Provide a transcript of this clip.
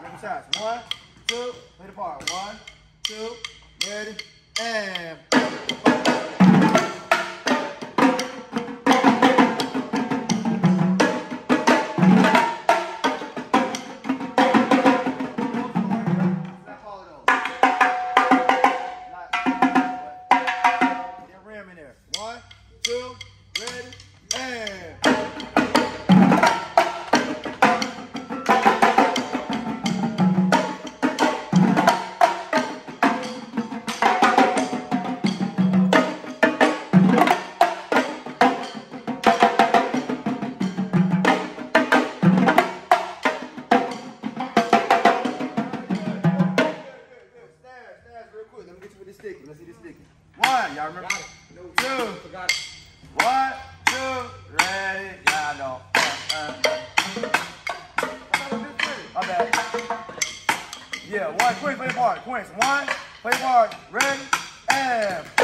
Rip sides. One, two, hit apart. One, two, ready, and. Yeah, one, quick, play hard. Quince, one, play hard, ready, and...